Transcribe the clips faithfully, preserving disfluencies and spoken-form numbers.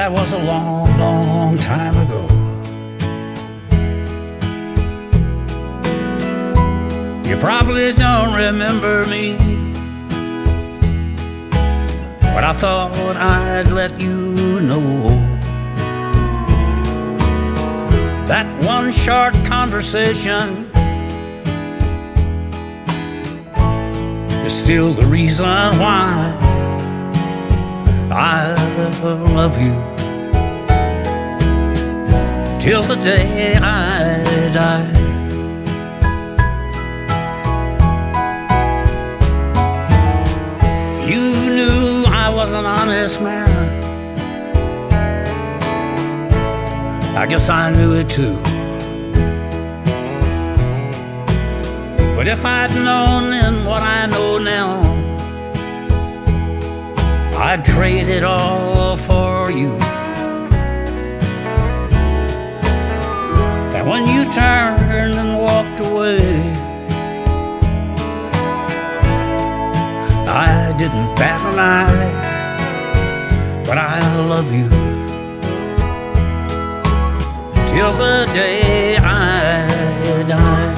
That was a long, long time ago. You probably don't remember me, but I thought I'd let you know that one short conversation is still the reason why I love you till the day I die. You knew I was an honest man, I guess I knew it too. But if I'd known then what I know now, I'd trade it all for you. And when you turned and walked away, I didn't bat an eye, but I love you till the day I die.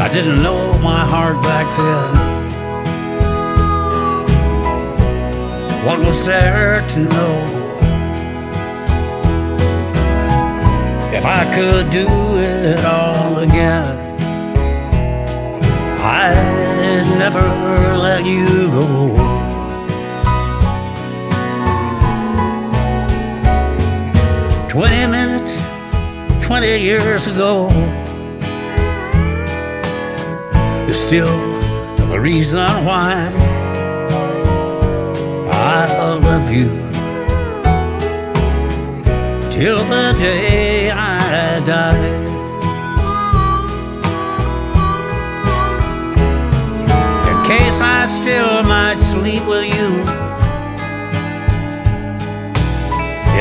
I didn't know my heart back then. What was there to know? If I could do it all again, I'd never let you go. Twenty minutes, twenty years ago, is still the reason why I love you till the day I die. In case I still might sleep with you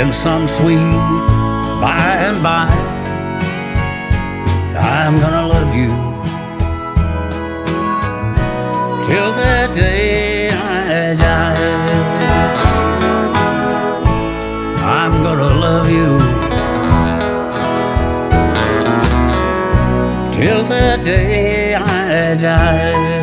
in some sweet by and by, I'm gonna love you till the day I die. I'm gonna love you till the day I die.